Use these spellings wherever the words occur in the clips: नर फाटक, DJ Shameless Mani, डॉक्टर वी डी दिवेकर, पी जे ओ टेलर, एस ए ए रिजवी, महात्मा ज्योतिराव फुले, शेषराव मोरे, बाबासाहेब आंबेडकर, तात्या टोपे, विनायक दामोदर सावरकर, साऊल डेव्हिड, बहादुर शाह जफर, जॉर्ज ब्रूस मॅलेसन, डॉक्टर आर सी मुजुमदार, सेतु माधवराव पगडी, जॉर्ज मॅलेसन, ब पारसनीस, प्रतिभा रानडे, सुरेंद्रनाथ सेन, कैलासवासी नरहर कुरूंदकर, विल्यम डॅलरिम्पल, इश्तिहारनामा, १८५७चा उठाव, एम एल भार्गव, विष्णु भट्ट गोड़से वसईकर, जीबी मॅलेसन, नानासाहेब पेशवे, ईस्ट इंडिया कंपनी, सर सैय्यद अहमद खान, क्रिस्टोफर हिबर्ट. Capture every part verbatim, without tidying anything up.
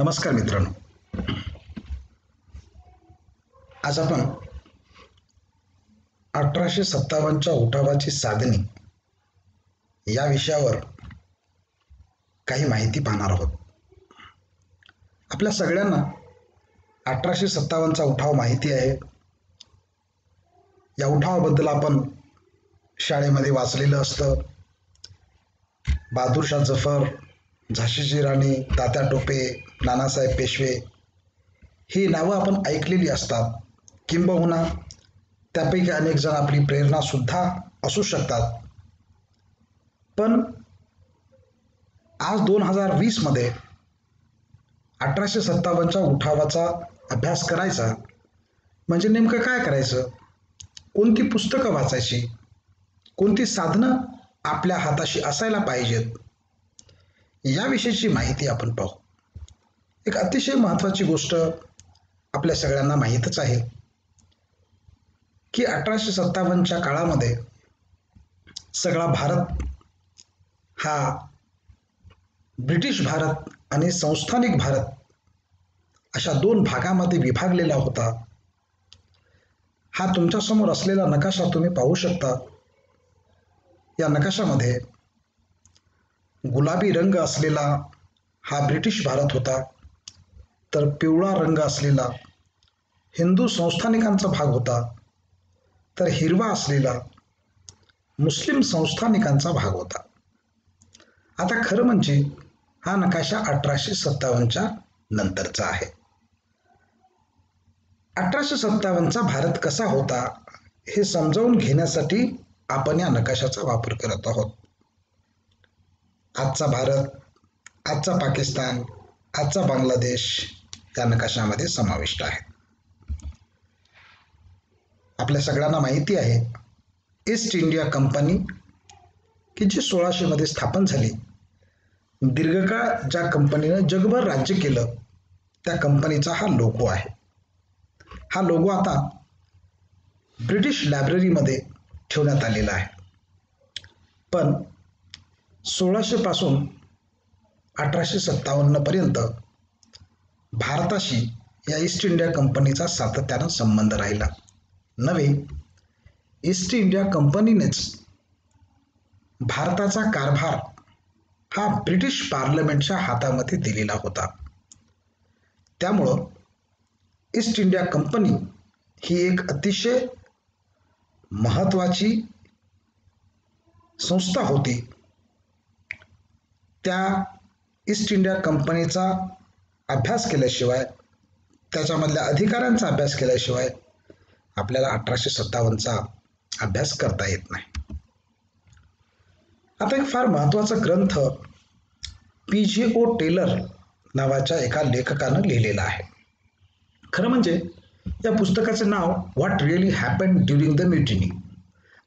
नमस्कार मित्रांनो, आज आपण अठराशे सत्तावन्नच्या उठावाची साधने या विषयावर काही माहिती पाहणार आहोत। आपल्या सगळ्यांना अठराशे सत्तावन्नचा उठाव माहिती आहे। या उठावाबद्दल आपण शाळेमध्ये वाचलेलं असतं। बहादुर शाह जफर, झांसीची राणी, तात्या टोपे, नानासाहेब पेशवे ही नावं आपण ऐकलेली असतात, किंबहुना त्यापैकी अनेक जण आपली प्रेरणासुद्धा असू शकतात। पण आज दोन हजार वीसमध्ये अठराशे सत्तावन्नच्या उठावाचा अभ्यास करायचा म्हणजे नेमकं काय करायचं, कोणती पुस्तकं वाचायची, कोणती साधनं आपल्या हाताशी असायला पाहिजेत, याविषयीची माहिती आपण पाहू। एक अतिशय महत्त्वाची गोष्ट आपल्या सगळ्यांना माहीतच आहे की अठराशे सत्तावन्नच्या काळामध्ये सगळा भारत हा ब्रिटिश भारत आणि संस्थानिक भारत अशा दोन भागामध्ये विभागलेला होता। हा तुमच्यासमोर असलेला नकाशा तुम्ही पाहू शकता। या नकाशामध्ये गुलाबी रंग असलेला हा ब्रिटिश भारत होता, तर पिवळा रंग असलेला हिंदू संस्थानिकांचा भाग होता, तर हिरवा असलेला मुस्लिम संस्थानिकांचा भाग होता। आता खरं म्हणजे हा नकाशा अठराशे सत्तावन्नच्या नंतरचा आहे। अठराशे सत्तावन्नचा भारत कसा होता हे समजावून घेण्यासाठी आपण या नकाशाचा वापर करत आहोत। आजचा भारत, आजचा पाकिस्तान, आजचा बांगलादेश या नकाशामध्ये समाविष्ट आहे। आपल्या सगळ्यांना माहिती आहे ईस्ट इंडिया कंपनी की जी सोळाशेमध्ये स्थापन झाली। दीर्घकाळ ज्या कंपनीनं जगभर राज्य केलं त्या कंपनीचा हा लोगो आहे। हा लोगो आता ब्रिटिश लायब्ररीमध्ये ठेवण्यात आलेला आहे। पण सोळाशे पासून अठराशे सत्तावन्न पर्यंत भारताशी या ईस्ट इंडिया कंपनीचा सातत्यानं संबंध राहिला। नवे ईस्ट इंडिया कंपनीनेच भारताचा कारभार हा ब्रिटिश पार्लमेंटच्या हातामध्ये दिलेला होता। त्यामुळं ईस्ट इंडिया कंपनी ही एक अतिशय महत्त्वाची संस्था होती। त्या ईस्ट इंडिया कंपनीचा अभ्यास केल्याशिवाय, त्याच्यामधल्या अधिकारांचा अभ्यास केल्याशिवाय आपल्याला अठराशे सत्तावन्नचा अभ्यास करता येत नाही। आता एक फार महत्त्वाचा ग्रंथ पी जे ओ टेलर नावाच्या एका लेखकानं लिहिलेला आहे। खरं म्हणजे या पुस्तकाचे नाव what really happen during the mutiny,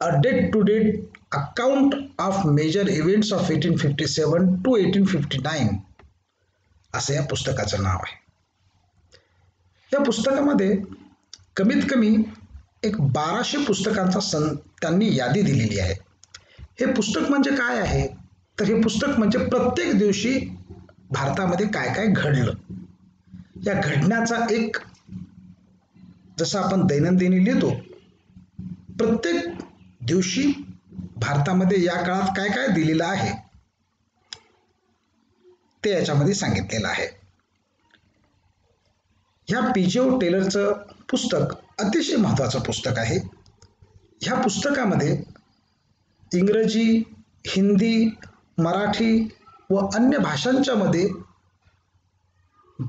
a date to date account of major events of eighteen fifty seven to eighteen fifty nine असं या पुस्तकाचं नाव आहे। या पुस्तकामध्ये कमीत कमी एक बाराशे पुस्तकांचा सं त्यांनी यादी दिलेली आहे। हे पुस्तक म्हणजे काय आहे, तर हे पुस्तक म्हणजे प्रत्येक दिवशी भारतामध्ये काय काय घडलं, या घडण्याचा एक, जसं आपण दैनंदिनी लिहितो, प्रत्येक दिवशी भारतामध्ये या काळात काय काय दिलेलं आहे ते याच्यामध्ये सांगितलेलं आहे। ह्या पी जे ओ टेलरचं पुस्तक अतिशय महत्त्वाचं पुस्तक आहे। ह्या पुस्तकामध्ये इंग्रजी, हिंदी, मराठी व अन्य भाषांच्यामध्ये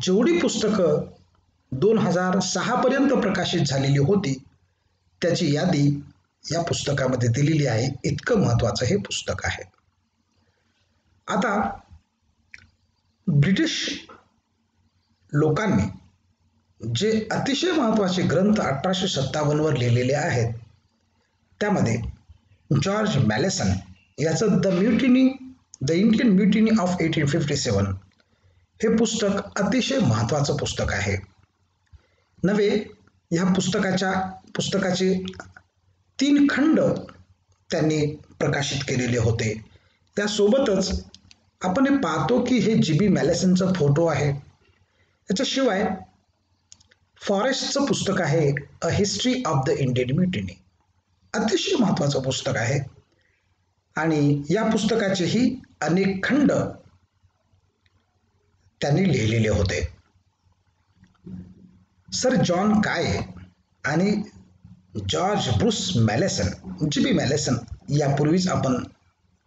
जेवढी पुस्तकं दोन हजार सहापर्यंत प्रकाशित झालेली होती त्याची यादी या पुस्तकामध्ये दिलेली आहे। इतकं महत्त्वाचं हे पुस्तक आहे। आता ब्रिटिश लोकांनी जे अतिशय महत्त्वाचे ग्रंथ अठराशे सत्तावन्नवर लिहिलेले आहेत त्यामध्ये जॉर्ज मॅलेसन याचं the mutiny the Indian mutiny of eighteen fifty seven हे पुस्तक अतिशय महत्त्वाचं पुस्तक आहे। नवे ह्या पुस्तकाच्या पुस्तकाची तीन खंड त्यांनी प्रकाशित केलेले होते। त्यासोबतच आपण हे पाहतो की हे जीबी मॅलेसनचा फोटो आहे। याच्याशिवाय फॉरेस्टचं पुस्तक आहे a history of the Indian mutiny, अतिशय महत्त्वाचं पुस्तक आहे आणि या पुस्तकाचेही अनेक खंड त्यांनी लिहिलेले होते. सर जॉन काय आणि जॉर्ज ब्रूस मॅलेसन, जीबी मॅलेसन, यापूर्वीच आपण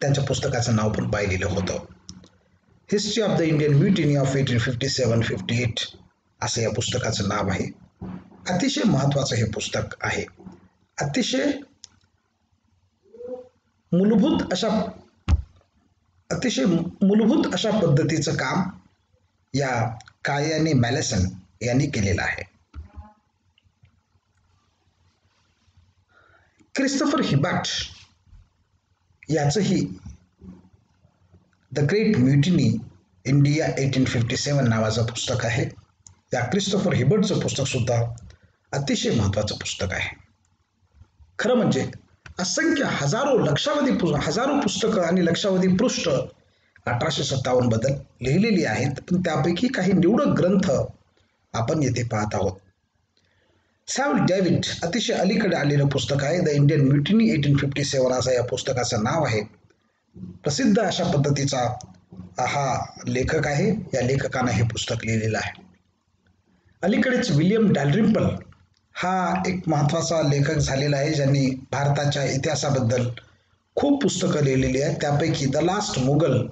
त्यांच्या पुस्तकाचं नाव पण पाहिलेलं होतं. History of the Indian mutiny of eighteen fifty seven fifty eight असं या पुस्तकाचं नाव आहे. अतिशय महत्त्वाचं हे पुस्तक आहे, अतिशय मूलभूत अशा अतिशय मूलभूत अशा पद्धतीचं काम या काय आणि मॅलेसन यांनी केलेलं आहे. क्रिस्टोफर हिबर्ट याचंही the great mutiny India eighteen fifty seven नावाचं पुस्तक आहे. या क्रिस्टोफर हिबर्टचं पुस्तकसुद्धा अतिशय महत्त्वाचं पुस्तक आहे. खरं म्हणजे असंख्य हजारो लक्षावधी पु हजारो पुस्तकं आणि लक्षावधी पृष्ठ अठराशे सत्तावन्नबद्दल लिहिलेली आहेत, पण त्यापैकी काही निवडक ग्रंथ आपण येथे पाहत आहोत. साऊल डेव्हिड अतिशय अलीकडे आलेलं पुस्तक आहे, the Indian mutiny eighteen fifty seven असं या पुस्तकाचं नाव आहे. प्रसिद्ध अशा पद्धतीचा हा लेखक आहे, या लेखकानं हे पुस्तक लिहिलेलं आहे. अलीकडेच विल्यम डॅलरिम्पल हा एक महत्त्वाचा लेखक झालेला आहे, ज्यांनी भारताच्या इतिहासाबद्दल खूप पुस्तकं लिहिलेली आहेत. त्यापैकी द लास्ट मुघल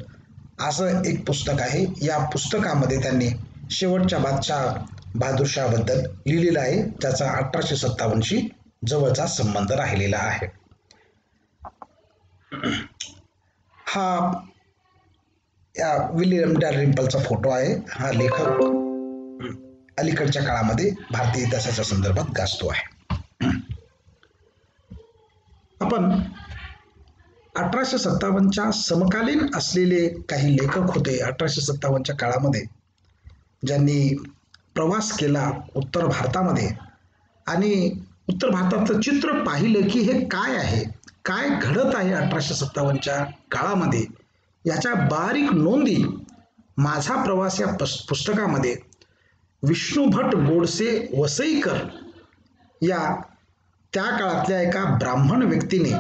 असं एक पुस्तक आहे. या पुस्तकामध्ये त्यांनी शेवटच्या बादशाह बहादुर शाहबद्दल लिहिलेलं आहे, ज्याचा अठराशे सत्तावन्नशी जवळचा संबंध राहिलेला आहे. हा या विल्यम डॅलरिम्पलचा फोटो आहे. हा लेखक अलीकडच्या काळामध्ये भारतीय इतिहासाच्या संदर्भात गाजतो आहे. आपण अठराशे सत्तावन्नच्या समकालीन असलेले काही लेखक होते अठराशे सत्तावन्नच्या काळामध्ये, ज्यांनी प्रवास केला उत्तर भारतामध्ये आणि उत्तर भारताचं चित्र पाहिलं की हे काय आहे, काय घडत आहे अठराशे सत्तावन्नच्या काळामध्ये, याच्या बारीक नोंदी माझा प्रवास या पस पुस्तकामध्ये विष्णु भट्ट गोड़से वसईकर या त्या काळातल्या एका ब्राह्मण व्यक्तीने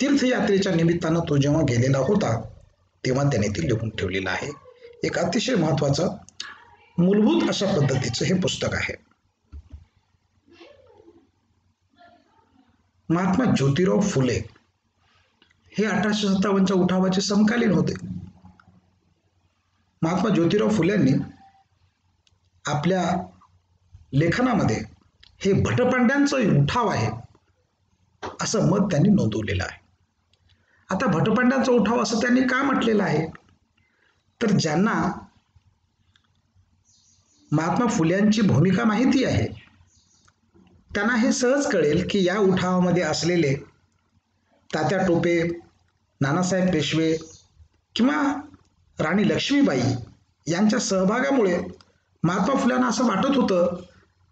तीर्थयात्रेच्या निमित्तानं तो जेव्हा गेलेला होता तेव्हा त्याने ते लिहून ठेवलेलं आहे. एक अतिशय महत्त्वाचं मूलभूत अशा पद्धतीचं हे पुस्तक आहे. महात्मा ज्योतिराव फुले हे अठराशे सत्तावन्नच्या उठावाचे समकालीन होते. महात्मा ज्योतिराव फुलेंनी आपल्या लेखनामध्ये हे भटपांड्यांचं उठाव आहे असं मत त्यांनी नोंदवलेलं आहे. आता भटपांड्यांचा उठाव असं त्यांनी का म्हटलेलं आहे, तर ज्यांना महात्मा फुल्यांची भूमिका माहिती आहे त्यांना हे सहज कळेल की या उठावामध्ये असलेले तात्या टोपे, नानासाहेब पेशवे किंवा राणी लक्ष्मीबाई यांच्या सहभागामुळे महात्मा फुल्यांना असं वाटत होतं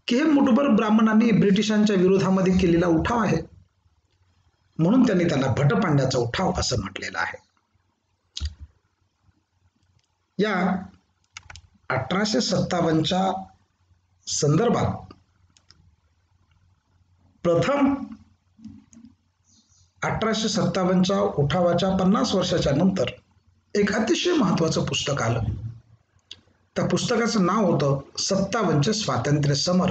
की हे मुठभर ब्राह्मणांनी ब्रिटिशांच्या विरोधामध्ये केलेला उठाव आहे, म्हणून त्यांनी त्याला भटपांड्याचा उठाव असं म्हटलेलं आहे. या अठराशे सत्तावन्नच्या संदर्भात प्रथम अठराशे सत्तावन्नच्या उठावाच्या पन्नास वर्षाच्या नंतर एक अतिशय महत्त्वाचं पुस्तक आलं. त्या पुस्तकाचं नाव होतं सत्तावन्नचे स्वातंत्र्य समर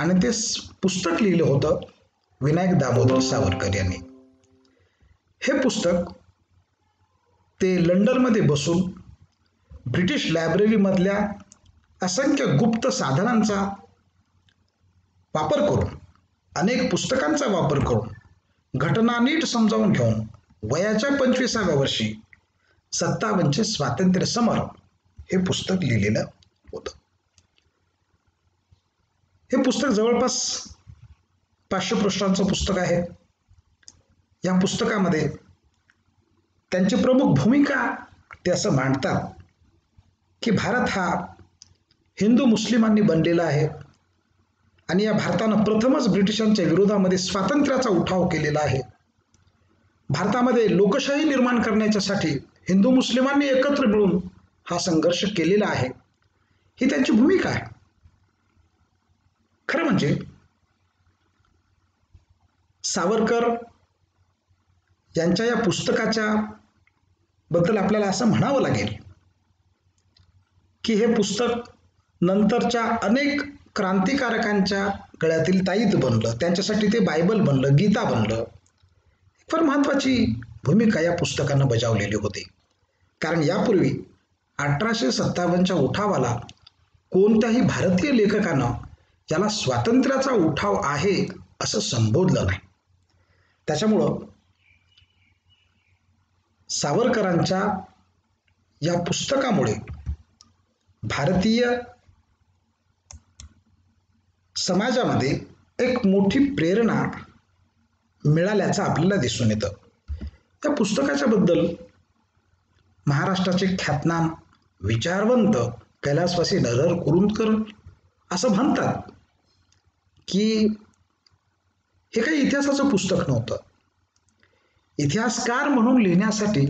आणि ते पुस्तक लिहिलं होतं विनायक दामोदर सावरकर यांनी. हे पुस्तक ते लंडनमध्ये बसून ब्रिटिश लायब्ररीमधल्या असंख्य गुप्त साधनांचा वापर करून, अनेक पुस्तकांचा वापर करून, घटना नीट समजावून घेऊन वयाच्या पंचवीसाव्या वर्षी सत्तावन्नचे स्वातंत्र्य समर हे पुस्तक लिहिलेलं होतं. हे पुस्तक जवळपास पाचशे पृष्ठांचं पुस्तक आहे. या पुस्तकामध्ये त्यांची प्रमुख भूमिका ते असं मांडतात की भारत हा हिंदू मुस्लिमांनी बनलेला आहे आणि या भारतानं प्रथमच ब्रिटिशांच्या विरोधामध्ये स्वातंत्र्याचा उठाव केलेला आहे. भारतामध्ये लोकशाही निर्माण करण्याच्यासाठी हिंदू मुस्लिमांनी एकत्र मिळून हा संघर्ष केलेला आहे. ही त्यांची भूमिका आहे। खरं म्हणजे सावरकर यांच्या या पुस्तकाच्या बद्दल आपल्याला असं म्हणावं लागेल की हे पुस्तक नंतरच्या अनेक क्रांतिकारकांच्या गळ्यातील ताईत बनलं, त्यांच्यासाठी ते बायबल बनलं, गीता बनलं। फार महत्त्वाची भूमिका या पुस्तकाने बजावलेली होती, कारण यापूर्वी अठराशे सत्तावन्नच्या उठावाला कोणत्याही भारतीय लेखकानं ज्याला स्वातंत्र्याचा उठाव आहे असं संबोधलं नाही। त्याच्यामुळं सावरकरांच्या या पुस्तकामुळे भारतीय समाजामध्ये एक मोठी प्रेरणा मिळाल्याचं आपल्याला दिसून येतं। त्या पुस्तकाच्या बद्दल महाराष्ट्राचे ख्यातनाम विचारवंत कैलासवासी नरहर कुरूंदकर असं म्हणतात की हे काही इतिहासाचं पुस्तक नव्हतं। इतिहासकार म्हणून लिहिण्यासाठी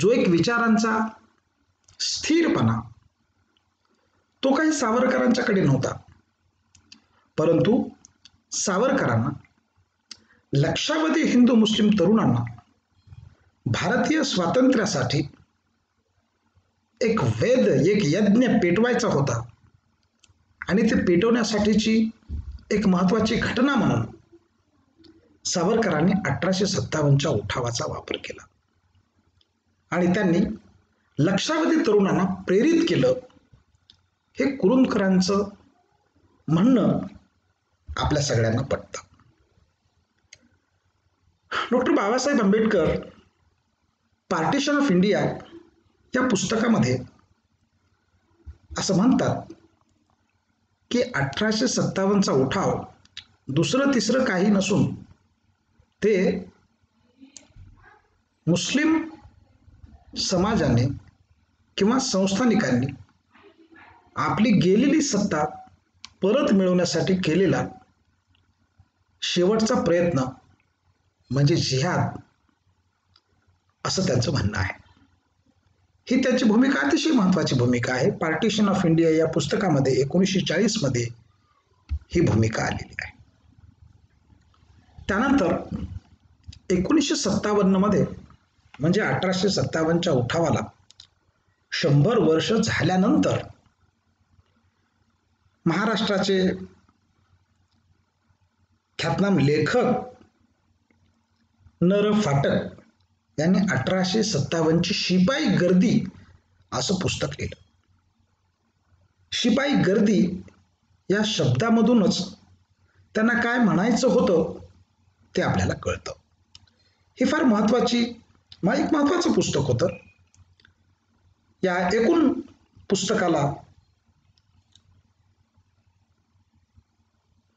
जो एक विचारांचा स्थिरपणा तो काही सावरकरांच्याकडे नव्हता, परंतु सावरकरांना लक्षावधी हिंदू मुस्लिम तरुणांना भारतीय स्वातंत्र्यासाठी एक वेद, एक यज्ञ पेटवायचा होता आणि ते पेटवण्यासाठीची एक महत्त्वाची घटना म्हणून सावरकरांनी अठराशे सत्तावन्नच्या उठावाचा वापर केला आणि त्यांनी लक्षावधी तरुणांना प्रेरित केलं। हे कुरुंदकरांचं म्हणणं आपल्या सगळ्यांना पटतं। Doctor बाबासाहेब आंबेडकर partition of India या पुस्तकामध्ये असं म्हणतात की अठराशे सत्तावन्नचा उठाव दुसरं तिसरं काही नसून ते मुस्लिम समाजाने किंवा संस्थानिकांनी आपली गेलेली सत्ता परत मिळवण्यासाठी केलेला शेवटचा प्रयत्न म्हणजे जिहाद असं त्यांचं म्हणणं आहे। ही त्यांची भूमिका अतिशय महत्त्वाची भूमिका आहे। पार्टिशन ऑफ इंडिया या पुस्तकामध्ये एकोणीसशे चाळीसमध्ये ही भूमिका आलेली आहे। त्यानंतर एकोणीसशे सत्तावन्नमध्ये म्हणजे अठराशे सत्तावन्नच्या उठावाला शंभर वर्ष झाल्यानंतर महाराष्ट्राचे ख्यातनाम लेखक नर फाटक यांनी अठराशे सत्तावन्नची शिपाई गर्दी असं पुस्तक लिहिलं। शिपाई गर्दी या शब्दामधूनच त्यांना काय म्हणायचं होतं ते आपल्याला कळतं। हे फार महत्त्वाची एक महत्त्वाचं पुस्तक होतं। या एकूण पुस्तकाला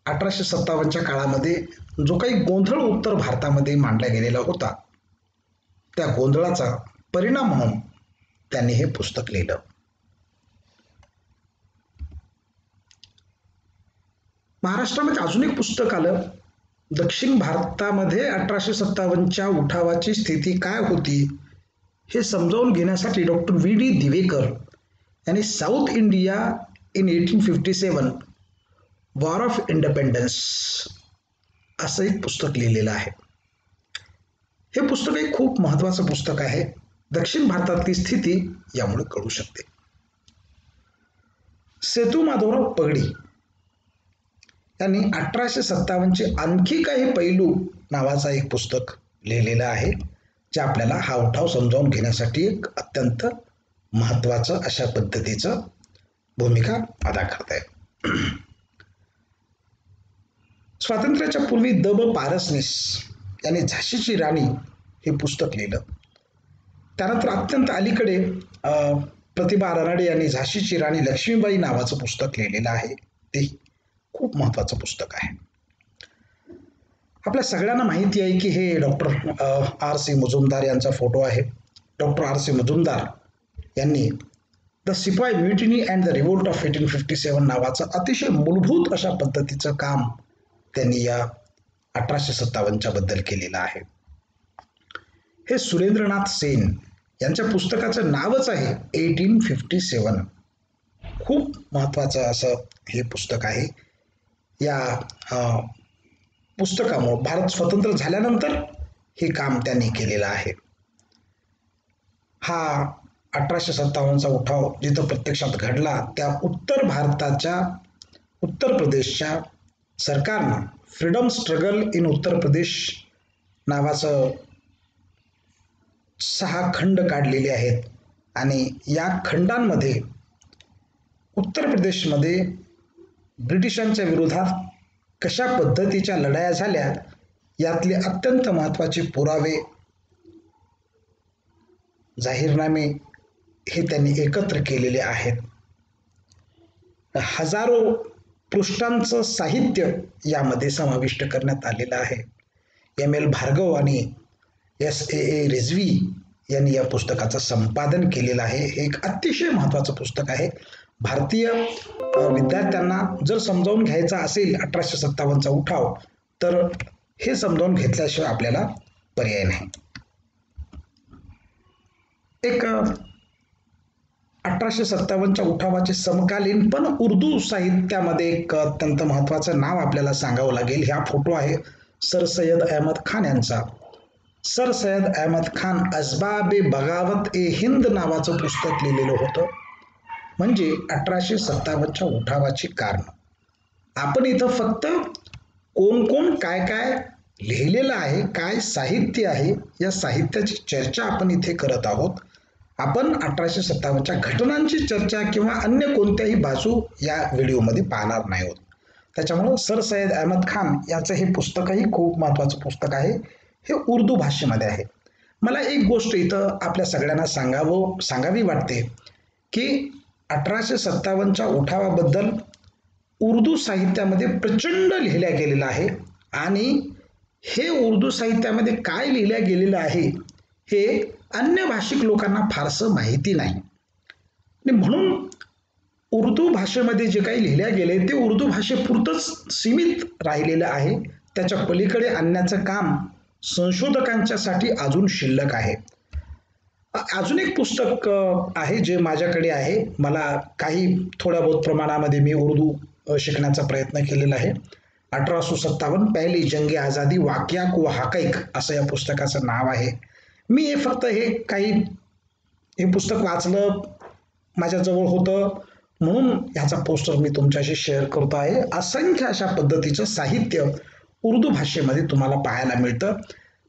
अठराशे सत्तावन्नच्या काळामध्ये जो काही गोंधळ उत्तर भारतामध्ये मांडला गेलेला होता त्या गोंधळाचा परिणाम म्हणून त्यांनी हे पुस्तक लिहिलं। महाराष्ट्रामध्ये अजून एक पुस्तक आलं, दक्षिण भारतामध्ये अठराशे सत्तावन्नच्या उठावाची स्थिती काय होती हे समजावून घेण्यासाठी डॉक्टर वी डी दिवेकर यांनी south India in eighteen fifty seven war of independence असं एक पुस्तक लिहिलेलं आहे। हे पुस्तक एक खूप महत्त्वाचं पुस्तक आहे, दक्षिण भारतातली स्थिती यामुळे कळू शकते। सेतु माधवराव पगडी यांनी अठराशे सत्तावन्नचे आणखी काही पैलू नावाचा एक पुस्तक लिहिलेलं आहे, जे आपल्याला हा उठाव समजावून घेण्यासाठी एक अत्यंत महत्त्वाचं अशा पद्धतीचं भूमिका अदा करत आहे। स्वातंत्र्याच्या पूर्वी द ब पारसनीस यांनी झांसीची राणी हे पुस्तक लिहिलं। त्यानंतर अत्यंत अलीकडे प्रतिभा रानडे यांनी झांसीची राणी लक्ष्मीबाई नावाचं पुस्तक लिहिलेलं आहे, ते खूप महत्त्वाचं पुस्तक आहे। आपल्या सगळ्यांना माहिती आहे की हे डॉक्टर आर सी मुजुमदार यांचा फोटो आहे। डॉक्टर आर सी मुजुमदार यांनी the sepoy mutiny and the revolt of eighteen fifty seven नावाचं अतिशय मूलभूत अशा पद्धतीचं काम त्यांनी या अठराशे सत्तावन्नच्या बद्दल केलेला आहे। हे सुरेंद्रनाथ सेन यांच्या पुस्तकाचं नावच आहे एटीन फिफ्टी सेवन। खूप महत्त्वाचं असं हे पुस्तक आहे। या पुस्तकामुळे भारत स्वतंत्र झाल्यानंतर हे काम त्यांनी केलेलं आहे। हा अठराशे सत्तावन्नचा उठाव जिथं प्रत्यक्षात घडला त्या उत्तर भारताच्या उत्तर प्रदेशच्या सरकारनं freedom struggle in Uttar Pradesh नावाचं सहा खंड काढलेले आहेत आणि या खंडांमध्ये उत्तर प्रदेशमध्ये ब्रिटिशांच्या विरोधात कशा पद्धतीच्या लढाया झाल्या यातले अत्यंत महत्त्वाचे पुरावे जाहीरनामे हे त्यांनी एकत्र केलेले आहेत। हजारो पृष्ठांचं साहित्य यामध्ये समाविष्ट करण्यात आलेलं आहे। एम एल भार्गव आणि एस ए ए रिजवी यांनी या पुस्तकाचं संपादन केलेलं आहे। हे एक अतिशय महत्त्वाचं पुस्तक आहे। भारतीय विद्यार्थ्यांना जर समजावून घ्यायचा असेल अठराशे सत्तावन्नचा उठाव तर हे समजावून घेतल्याशिवाय आपल्याला पर्याय नाही। एक अठराशे सत्तावन्नच्या उठावाचे समकालीन पण उर्दू साहित्यामध्ये एक अत्यंत महत्त्वाचं नाव आपल्याला सांगावं लागेल। हा फोटो आहे सर सैय्यद अहमद खान यांचा। सर सैय्यद अहमद खान असबाबे बगावत ए हिंद नावाचं पुस्तक लिहिलेलं होतं, म्हणजे अठराशे सत्तावन्नच्या उठावाची कारणं। आपण इथं फक्त कोण कोण काय काय लिहिलेलं आहे, काय साहित्य आहे, या साहित्याची चर्चा आपण इथे करत आहोत। आपण अठराशे सत्तावन्नच्या घटनांची चर्चा किंवा अन्य कोणत्याही बाजू या व्हिडिओमध्ये पाहणार नाही आहोत। त्याच्यामुळं सर सैयद अहमद खान यांचं हे पुस्तकही खूप महत्त्वाचं पुस्तक आहे। हे उर्दू भाषेमध्ये आहे। मला एक गोष्ट इथं आपल्या सगळ्यांना सांगावं सांगावी वाटते की अठराशे सत्तावन्नच्या उठावाबद्दल उर्दू साहित्यामध्ये प्रचंड लिहिल्या गेलेलं आहे आणि हे उर्दू साहित्यामध्ये काय लिहिल्या गेलेलं आहे हे अन्य भाषिक लोकांना फारसं माहिती नाही आणि म्हणून उर्दू भाषेमध्ये जे काही लिहिल्या गेले ते उर्दू भाषेपुरतंच सीमित राहिलेलं आहे। त्याच्या पलीकडे आणण्याचं काम संशोधकांच्यासाठी अजून शिल्लक आहे। अजून एक पुस्तक आहे जे माझ्याकडे आहे। मला काही थोड्या बहुत प्रमाणामध्ये मी उर्दू शिकण्याचा प्रयत्न केलेला आहे। अठराशे सत्तावन्न पहली जंगे आज़ादी वाकया को हकाईक असं या पुस्तकाचं नाव आहे। मी हे फक्त हे काही हे पुस्तक वाचलं, माझ्याजवळ होतं म्हणून ह्याचा पोस्टर मी तुमच्याशी शेअर करतो आहे। असंख्य अशा पद्धतीचं साहित्य उर्दू भाषेमध्ये तुम्हाला पाहायला मिळतं।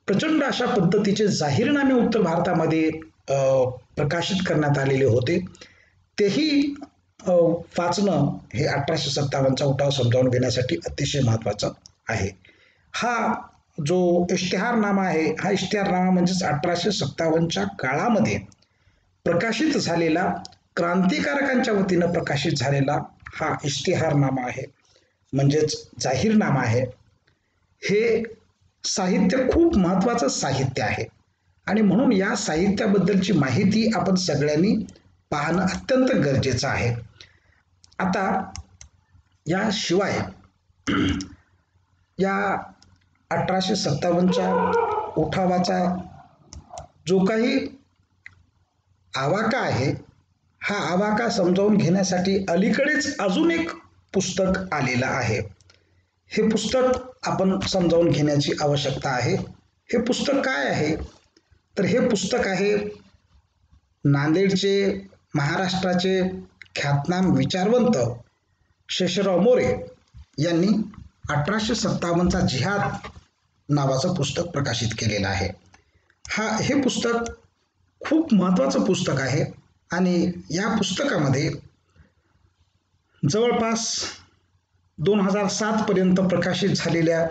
प्रचंड अशा पद्धतीचे जाहीरनामे उत्तर भारतामध्ये प्रकाशित करण्यात आलेले होते, तेही वाचणं हे अठराशे सत्तावन्नचा उठाव समजावून घेण्यासाठी अतिशय महत्त्वाचं आहे। हा जो इश्तिहारनामा आहे हा इश्तिहारनामा म्हणजेच अठराशे सत्तावन्नच्या काळामध्ये प्रकाशित झालेला, क्रांतिकारकांच्या वतीनं प्रकाशित झालेला हा इश्तिहारनामा आहे, म्हणजेच जाहीरनामा आहे। हे साहित्य खूप महत्त्वाचं साहित्य आहे आणि म्हणून या साहित्याबद्दलची माहिती आपण सगळ्यांनी पाहणं अत्यंत गरजेचं आहे। आता याशिवाय या अठराशे सत्तावन्नच्या उठावाचा जो काही आवाका आहे हा आवाका समजावून घेण्यासाठी अलीकडेच अजून एक पुस्तक आलेलं आहे। हे पुस्तक आपण समजावून घेण्याची आवश्यकता आहे। हे पुस्तक काय आहे तर हे पुस्तक आहे नांदेडचे महाराष्ट्राचे ख्यातनाम विचारवंत शेषराव मोरे यांनी अठराशे सत्तावन्नचा जिहाद नावाचं पुस्तक प्रकाशित केलेलं आहे। हा हे पुस्तक खूप महत्त्वाचं पुस्तक आहे आणि या पुस्तकामध्ये जवळपास दोन हजार सातपर्यंत प्रकाशित झालेल्या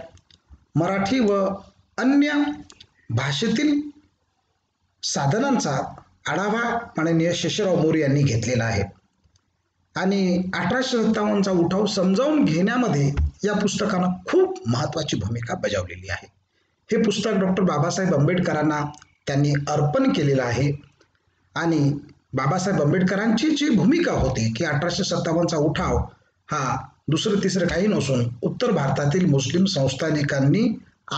मराठी व अन्य भाषेतील साधनांचा आढावा माननीय शेषराव मोरे यांनी घेतलेला आहे आणि अठराशे सत्तावन्नचा उठाव समजावून घेण्यामध्ये या पुस्तकानं खूप महत्त्वाची भूमिका बजावलेली आहे। हे पुस्तक डॉक्टर बाबासाहेब आंबेडकरांना त्यांनी अर्पण केलेलं आहे आणि बाबासाहेब आंबेडकरांची जी भूमिका होती की अठराशे सत्तावन्नचा उठाव हा दुसरं तिसरं काही नसून उत्तर भारतातील मुस्लिम संस्थानिकांनी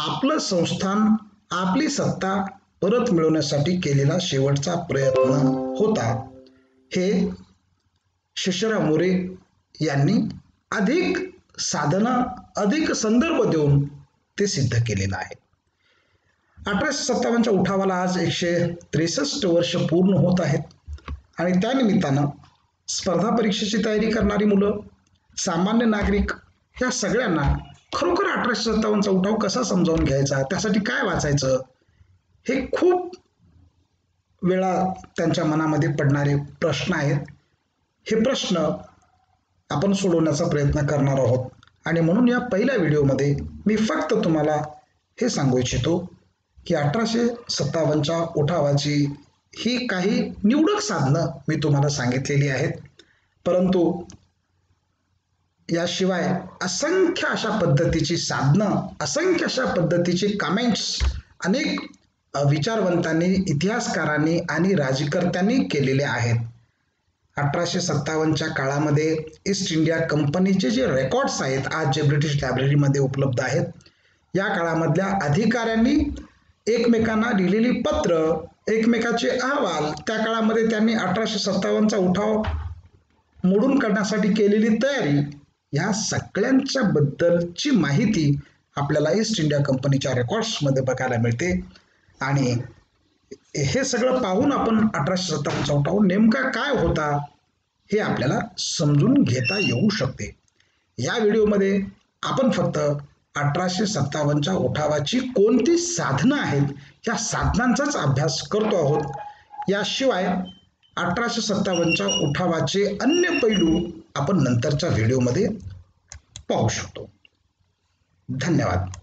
आपलं संस्थान आपली सत्ता परत मिळवण्यासाठी केलेला शेवटचा प्रयत्न होता, हे शिष्यराव मोरे यांनी अधिक साधना अधिक संदर्भ देऊन ते सिद्ध केलेलं आहे। अठराशे सत्तावन्नच्या उठावाला आज एकशे त्रेसष्ट वर्ष पूर्ण होत आहेत आणि त्यानिमित्तानं स्पर्धा परीक्षेची तयारी करणारी मुलं, सामान्य नागरिक या सगळ्यांना खरोखर अठराशे सत्तावन्नचा उठाव कसा समजावून घ्यायचा, त्यासाठी काय वाचायचं हे खूप वेळा त्यांच्या मनामध्ये पडणारे प्रश्न आहेत। हे प्रश्न आपण सोडवण्याचा प्रयत्न करणार आहोत आणि म्हणून या पहिल्या व्हिडिओमध्ये मी फक्त तुम्हाला हे सांगू इच्छितो की अठराशे सत्तावन्नच्या उठावाची ही काही निवडक साधनं मी तुम्हाला सांगितलेली आहेत, परंतु याशिवाय असंख्य अशा पद्धतीची साधनं, असंख्य अशा पद्धतीचे कमेंट्स अनेक विचारवंतांनी, इतिहासकारांनी आणि राजकर्त्यांनी केलेले आहेत। अठराशे सत्तावन्नच्या काळामध्ये ईस्ट इंडिया कंपनीचे जे रेकॉर्ड्स आहेत आज जे ब्रिटिश लायब्ररीमध्ये उपलब्ध आहेत, या काळामधल्या अधिकाऱ्यांनी एकमेकांना लिहिलेली पत्र, एकमेकाचे अहवाल, त्या काळामध्ये त्यांनी अठराशे सत्तावन्नचा उठाव मोडून काढण्यासाठी केलेली तयारी, या सगळ्यांच्या बद्दलची माहिती आपल्याला ईस्ट इंडिया कंपनीच्या रेकॉर्ड्समध्ये बघायला मिळते। आणि हे सगळं पाहून आपण अठराशे सत्तावन्नचा उठाव नेमका काय होता हे आपल्याला समजून घेता येऊ शकते। या व्हिडिओमध्ये आपण फक्त अठराशे सत्तावन्नच्या उठावाची कोणती साधनं आहेत या साधनांचाच अभ्यास करतो आहोत। याशिवाय अठराशे सत्तावन्नच्या उठावाचे अन्य पैलू आपण नंतरच्या व्हिडिओमध्ये पाहू शकतो। धन्यवाद।